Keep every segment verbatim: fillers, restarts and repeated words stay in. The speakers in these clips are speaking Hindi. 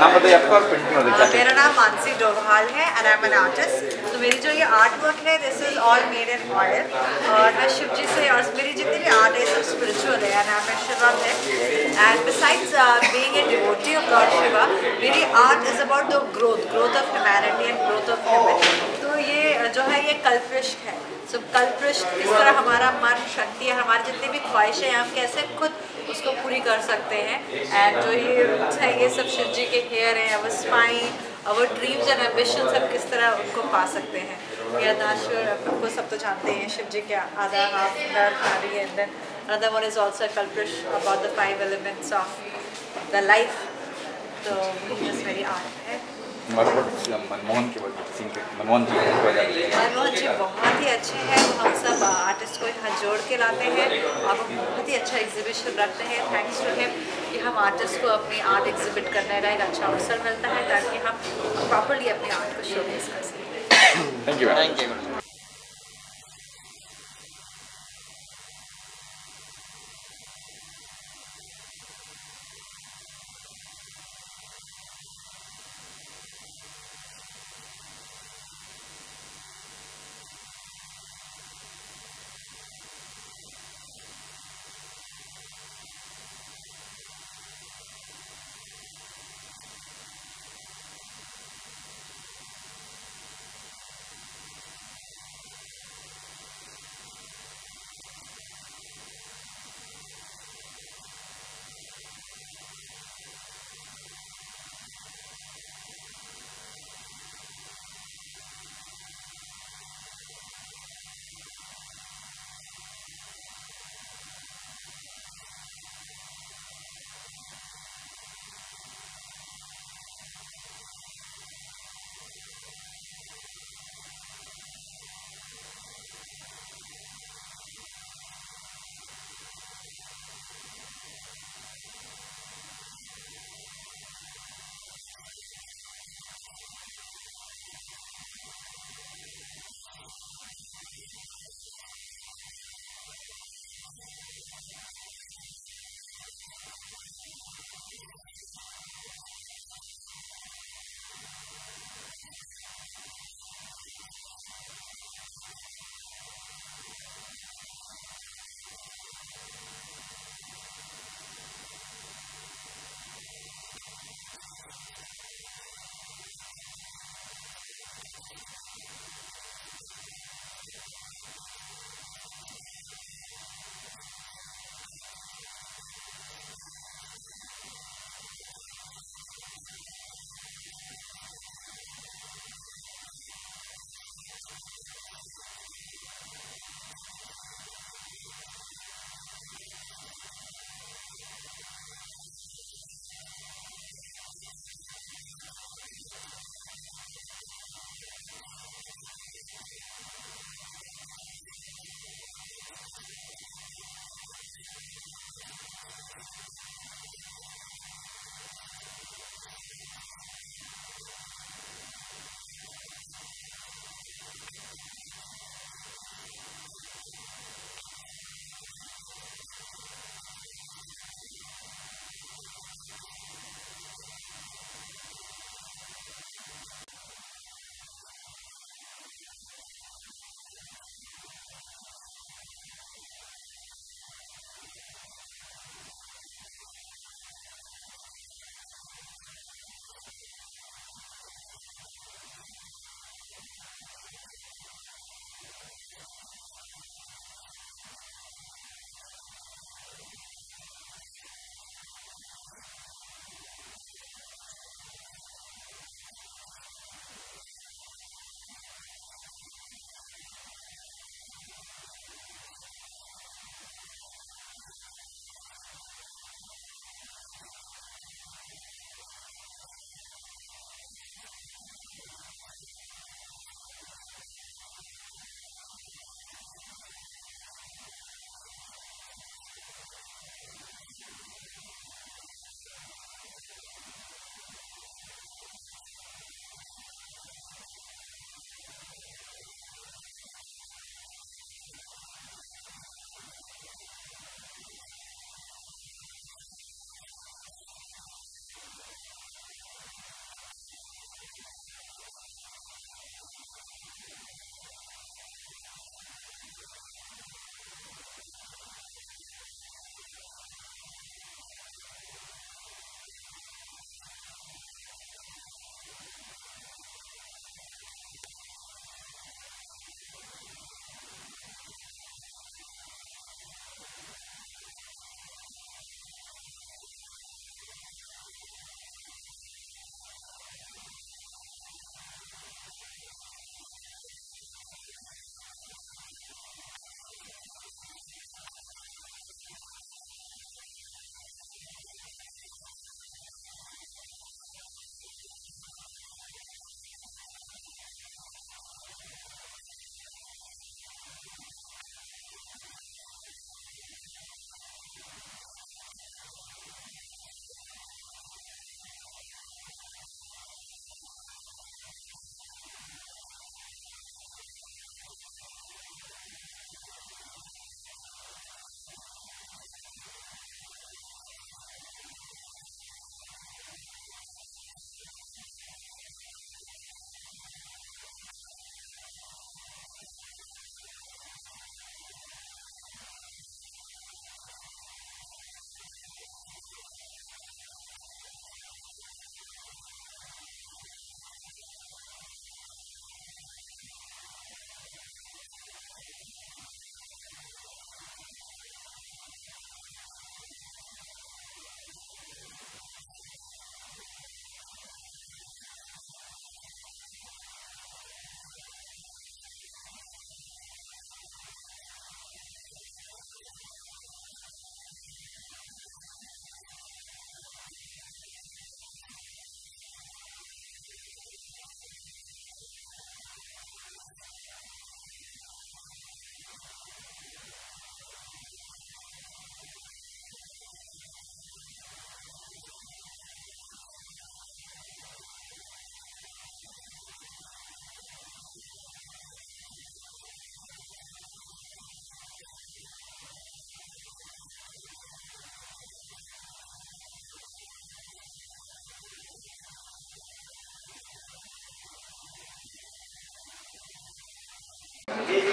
मेरा नाम मानसी डोभाल है and I am an artist. तो मेरी जो ये आर्ट वर्क है this is all made in model और मैं शिव जी से और मेरी जितनी भी आर्ट है सब स्पिरिचुअल है एंड आई एम शिवा है and besides being a devotee of lord Shiva मेरी art is about the growth growth of humanity and growth of human. तो ये जो है ये कल्प्रिश है. सो so, कल्प्रिश किस तरह हमारा मन शक्ति है हमारी जितनी भी ख्वाहिशें हैं हम कैसे खुद उसको पूरी कर सकते हैं एंड जो ये है ये सब शिव जी के हेयर हैं our spine our dreams and ambitions हम किस तरह उनको पा सकते हैं. ये दाश्वर आपको सब तो जानते हैं शिव जी के आधा हाफ खाली and then another one is also कल्प्रिश about the five elements of the life. तो इज वेरी आर्ट है. मनमोहन के मनमोहन जी मनमोहन जी बहुत ही अच्छे हैं. हम सब आर्टिस्ट को यहाँ जोड़ के लाते हैं और बहुत ही अच्छा एग्जीबिशन रखते हैं. थैंक्स टू हिम कि हम आर्टिस्ट को अपनी आर्ट एग्जीबिट करने का एक अच्छा अवसर मिलता है ताकि हम प्रॉपरली अपनी आर्ट को शोकेस कर सकें. Thank you thank you.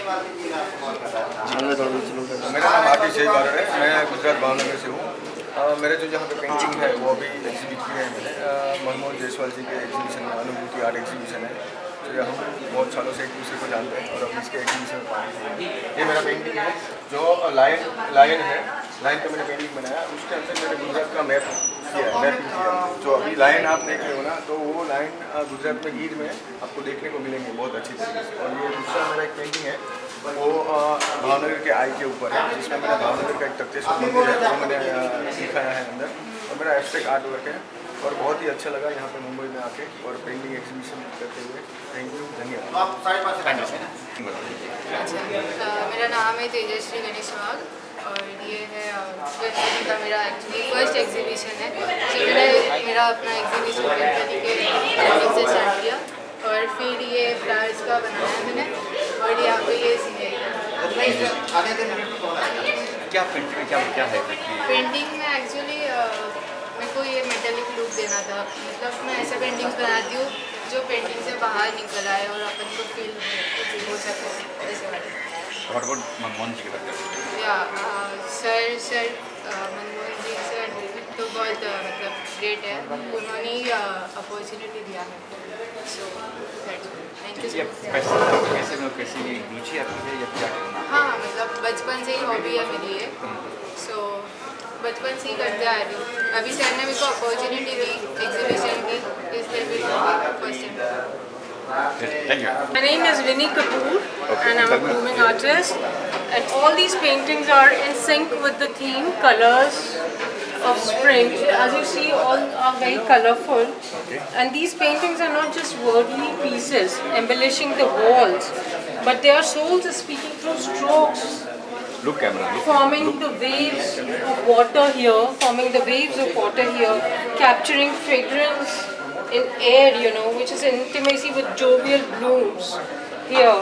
मेरा नाम आतिश बार है, मैं गुजरात भावनगर से हूँ। मेरे जो जहाँ पे पेंटिंग है वो अभी एग्जीबिट किए हैं मैंने, मनोहर जायसवाल जी के एग्जीबिशन में, अनुभूति आर्ट एग्जीबिशन है। तो हम बहुत सालों से एक दूसरे को जानते हैं और अब इसके एग्जीबिशन में ये मेरा पेंटिंग है जो लायन लायन है, लायन का मैंने पेंटिंग बनाया। उसके अंदर मैंने गुजरात का मैप किया, मैप किया। जो अभी लायन आप देख रहे हो ना, तो वो लायन गुजरात में गीर में आपको देखने को मिलेंगे बहुत अच्छी तरीके से। और ये दूसरा मेरा एक पेंटिंग है वो भावनगर के आई के ऊपर है, जिसमें मैंने भावनगर का एक तख्तेश्वर मंदिर है वो मैंने दिखाया है अंदर, और मेरा एब्स्ट्रैक्ट आर्ट वर्क है। और बहुत ही अच्छा लगा यहाँ पे मुंबई में आके और पेंटिंग एग्जीबिशन करते हुए। थैंक यू, धन्यवाद। मेरा नाम है तेजस्वी गणेश वाघ और ये है गणपति का मेरा एक्चुअली फर्स्ट एग्जीबिशन है। तो मैंने मेरा अपना एग्जीबिशन गणपति के नाम से स्टार्ट किया और फिर ये फ्लावर्स का बनाया मैंने और यहाँ पे ये क्या पेंटिंग क्या क्या है पेंटिंग में एक्चुअली मेरे को ये मेटेलिक लुक देना था। मतलब मैं ऐसे पेंटिंग्स बनाती हूँ जो पेंटिंग से बाहर निकल आए और अपन को फील हो सके ऐसे वाले। या sir sir Manmohan ji sir तो बहुत मतलब ग्रेट है, उन्होंने अपॉर्चुनिटी दिया मेरे को। So thank you. कैसे में कैसे ये रुचि आपकी है या क्या? हाँ मतलब बचपन से ही हॉबी है मेरी ये, सो बचपन से ही करते आ रही हूँ। अभी सर ने मेरे को अपॉर्चुनिटी दी एग्जीबिशन की, इसलिए भी first. My name is Vinny Kapoor and I'm a moving artist and all these paintings are in sync with the theme colors of spring. As you see, all are very colorful and these paintings are not just worldly pieces embellishing the walls, but their souls are speaking through strokes. Look, camera. Look, forming look. the waves of water here, forming the waves of water here, capturing fragrance in air, you know, which is in intimacy with jovial blooms here,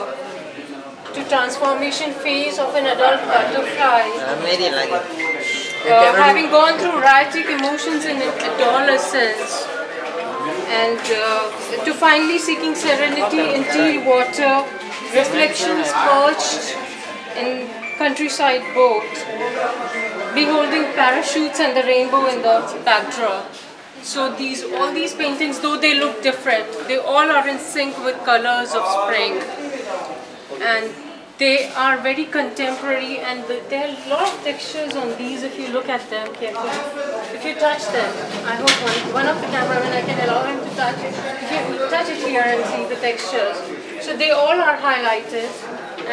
to transformation phase of an adult butterfly. Uh, having gone through erratic emotions in adolescence, and uh, to finally seeking serenity in teal water, reflections perched in countryside boat, beholding parachutes and the rainbow in the backdrop. So these, all these paintings, though they look different, they all are in sync with colors of spring, and they are very contemporary. And the, there are a lot of textures on these. If you look at them carefully, if you touch them, I hope one, one of the cameramen I can allow him to touch it. If you touch it here and see the textures, so they all are highlighted.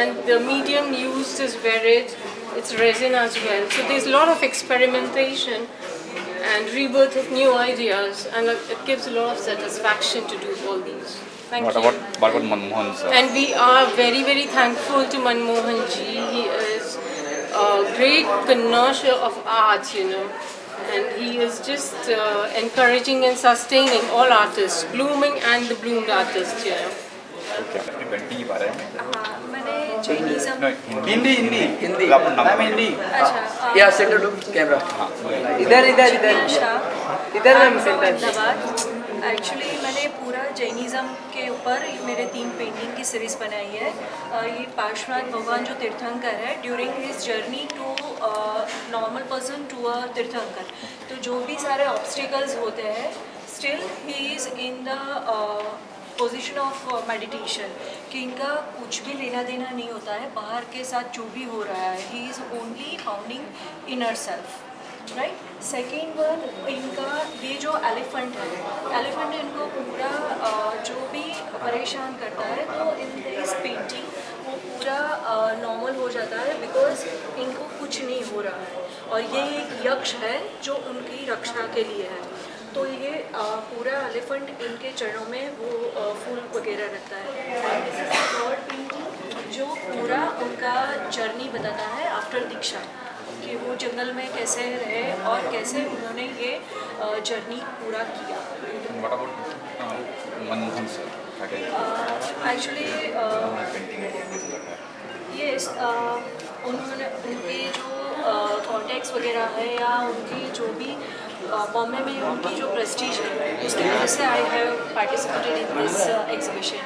And the medium used is varied, it's resin as well. So there's a lot of experimentation and rebirth of new ideas, and it gives a lot of satisfaction to do all these. Thank what, you. What about Manmohan sir? And we are very, very thankful to Manmohan ji. He is a great connoisseur of art, you know, and he is just uh, encouraging and sustaining all artists, blooming and the bloomed artists, you know. Okay. Hindi Hindi Hindi ma'am Hindi. या सेंटर लुक कैमरा इधर इधर इधर इधर मैम सेंटर। धन्यवाद। एक्चुअली मैंने पूरा जैनिज़्म के ऊपर मेरे तीन पेंटिंग की सीरीज़ बनाई है। ये पार्श्वनाथ भगवान जो तीर्थंकर है, during his journey to normal person to a तीर्थंकर, तो जो भी सारे ऑब्स्टिकल्स होते हैं still he is in the position of meditation, कि इनका कुछ भी लेना देना नहीं होता है बाहर के साथ जो भी हो रहा है। He is only founding inner self, right. Second one इनका ये जो एलिफेंट है, एलिफेंट इनको पूरा जो भी परेशान करता है, तो इन दिस पेंटिंग वो पूरा नॉर्मल हो जाता है बिकॉज इनको कुछ नहीं हो रहा है। और ये एक यक्ष है जो उनकी रक्षा के लिए है, तो ये आ, पूरा एलिफेंट इनके चरणों में वो आ, फूल वगैरह रखता है। और पेंटिंग जो पूरा उनका जर्नी बताता है आफ्टर दीक्षा, कि वो जंगल में कैसे रहे और कैसे उन्होंने ये आ, जर्नी पूरा किया। एक्चुअली ये उन्होंने उनके जो कॉन्टेक्ट्स वगैरह है या उनकी जो भी बॉम्बे में उनकी जो प्रेस्टीज है, उसकी वजह से I have participated in this exhibition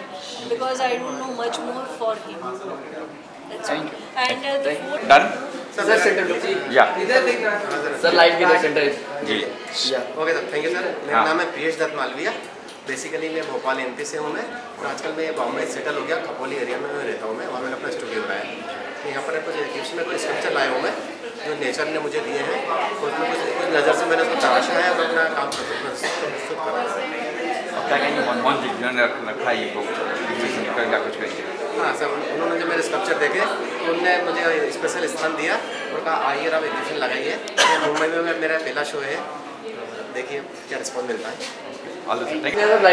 because I don't know much more for him. That's Thank you. And uh, the food. Done? Sir, sir, center. Yeah. Sir, light video center is. Yeah. Okay, sir. Thank you, sir. My name is Priyash Dhat Malviya. Basically मैं भोपाल एमपी से हूँ मैं और आजकल मैं बॉम्बे सेटल हो गया खपोली एरिया में मैं रहता हूँ मैं वहाँ मैंने अपना स्टूडियो बनाया है। यहाँ पर कुछ एग्जीबिशन में कुछ स्कल्पचर लाया हूँ मैं जो नेचर ने मुझे दिए हैं और उसमें कुछ कुछ नज़र से मैंने उसको तराशा है और अपना काम कर। हाँ सर, उन्होंने जब मेरे स्कल्पचर देखे तो उनने मुझे स्पेशल स्थान दिया और कहा आइए आप एग्जीबिशन लगाइए। मुंबई में मेरा पहला शो है, देखिए क्या रिस्पॉन्स मिलता है।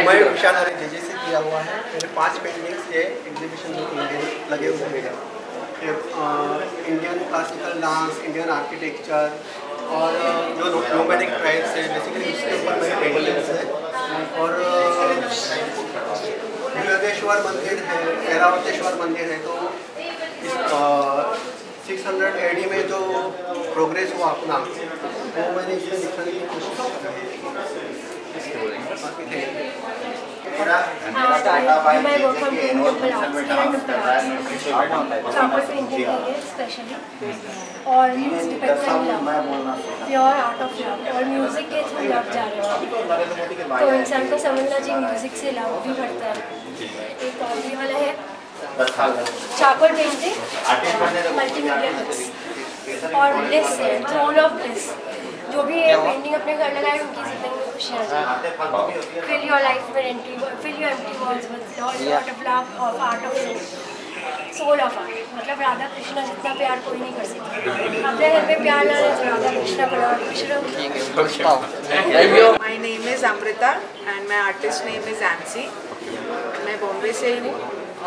मैं विशाल हरे जी जी से किया हुआ है। मेरे पांच पेंटिंग्स ये एग्जीबिशन में इंडियन लगे हुए मेरे Indian classical dance, Indian architecture और जो नोमैडिक ट्राइब्स है बेसिकली उसके ऊपर मेरे पेंटिंग्स हैं। और बृहदेश्वर मंदिर है, ऐरावतेश्वर मंदिर है तो सिक्स हंड्रेड एडी में जो प्रोग्रेस हुआ अपना वो मैंने इसमें दिखाने की कोशिश की। मैं वर्क फ्रॉम होम के प्रॉपर्टी इंजीनियरिंग स्पेशली और news dependent pure art of love और म्यूज़िक के थ्रू लव जा रहा है तो इंसान को समझना चाहिए म्यूज़िक से लव भी बढ़ता है। एक और भी वाला है चाकोर पेंटिंग मल्टीमीडिया बुक्स और ब्लिस है थ्रोन ऑफ ब्लिस। जो भी ये पेंटिंग अपने घर लगाए उनकी जिंदगी में खुशी आ जाए। Fill your life with empty fill your empty walls with lot of love of art of soul of art. मतलब राधा कृष्णा जितना प्यार कोई नहीं कर सकता। अपने घर में प्यार ना राधा कृष्णा बनाओ। My name is Amrita and my artist name is Aansi. मैं बॉम्बे से हूँ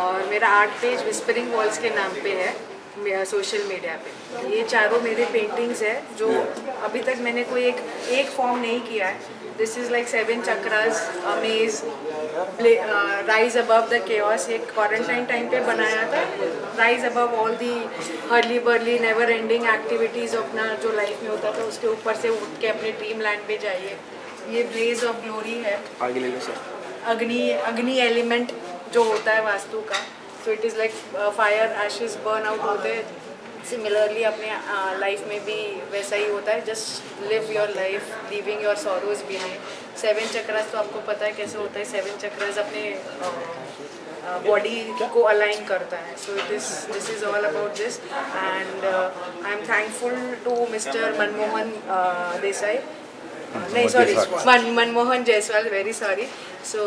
और मेरा आर्ट पेज विस्परिंग वॉल्स के नाम पे है सोशल मीडिया पे। ये चारों मेरे पेंटिंग्स है जो अभी तक मैंने कोई एक एक फॉर्म नहीं किया है। This is like seven chakras amaze rise above the chaos एक क्वारंटाइन टाइम पे बनाया था। Rise above all the hurly burly never ending activities अपना जो लाइफ में होता था उसके ऊपर से उठ के अपने ड्रीम लैंड पे जाइए। ये ब्लेज ऑफ ग्लोरी है, अग्नि अग्नि एलिमेंट जो होता है वास्तु का। So it is like uh, fire, ashes, burn out होते हैं। Similarly अपने uh, life में भी वैसा ही होता है। Just live your life, leaving your sorrows behind। Seven chakras तो आपको पता है कैसे होता है। Seven चक्रास अपने uh, uh, body को align करता है। So it is this is all about this and uh, I am thankful to Mister Manmohan uh, Desai. नहीं sorry Man Manmohan Jaiswal very sorry. So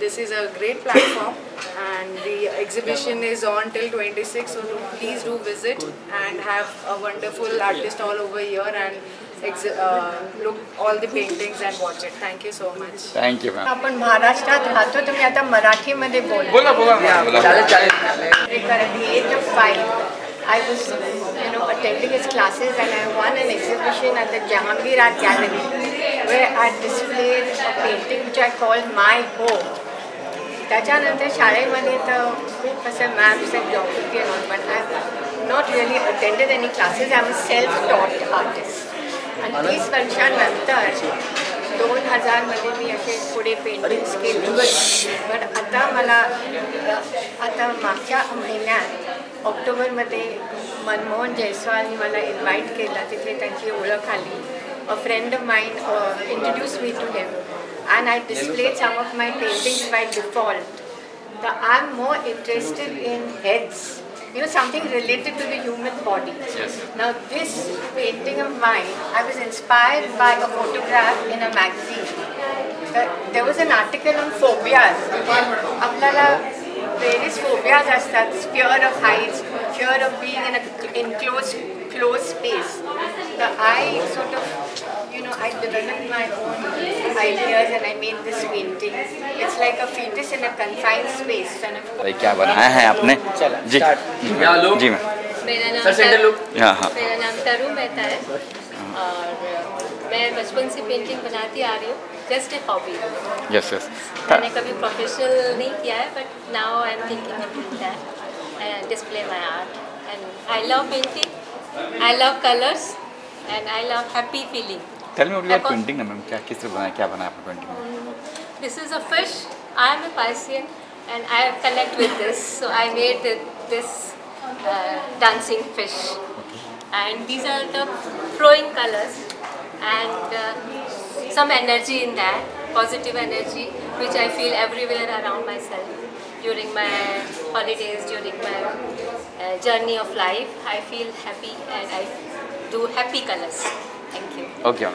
this is a great platform and the exhibition is on till twenty six. So please do visit and have a wonderful artist all over here and look all the paintings and watch it. Thank you so much. Thank you ma'am. आपण महाराष्ट्रात राहतो तुम्ही आता मराठीमध्ये बोला बोला चालेल चालेल। I was, you know, attending his classes and I won an exhibition at the Jahangir Art Gallery where I displayed a painting which I called My Home. त्याच्यानंतर शाळेमध्ये तर खूप असं maps and geography and all, but I have not really attended any classes. I am a self-taught artist. And तीस वर्षांनंतर दोन हजार मध्ये मी असे पुढे पेंटिंग्स केली पण आता मला आता मागच्या महिन्यात ऑक्टोबरमध्ये मनमोहन जयस्वालनी मला इन्व्हाइट केला तिथे त्यांची ओळख आली। A friend of mine introduce me to him and I displayed some of my paintings by default. The I am more interested in heads, you know, something related to the human body. Yes. Now this painting of mine, I was inspired by a photograph in a magazine. Uh, there was an article on phobias. Apnala various phobias astat, fear of heights, fear of being in a enclosed closed space. So I sort of, you know, I developed my own ideas and I made this painting. It's like a fetus in a confined space. भाई क्या बनाया है आपने? जी जी मैम। मेरा नाम मेरा नाम तारू मेहता है और मैं बचपन से पेंटिंग बनाती आ रही हूँ। Just a hobby. Yes yes. मैंने कभी प्रोफेशनल नहीं किया है but now I am thinking that and display my art and I love painting. I love colors and I love happy feeling. Tell me about your painting, ma'am. क्या किस तरह बनाया क्या बनाया आपने painting? This is a fish. I am a Piscean and I connect with this, so I made this uh, dancing fish. And these are the flowing colors and uh, some energy in that, positive energy, which I feel everywhere around myself. During my holidays, during my uh, journey of life, I feel happy and I do happy colors. Thank you. Okay.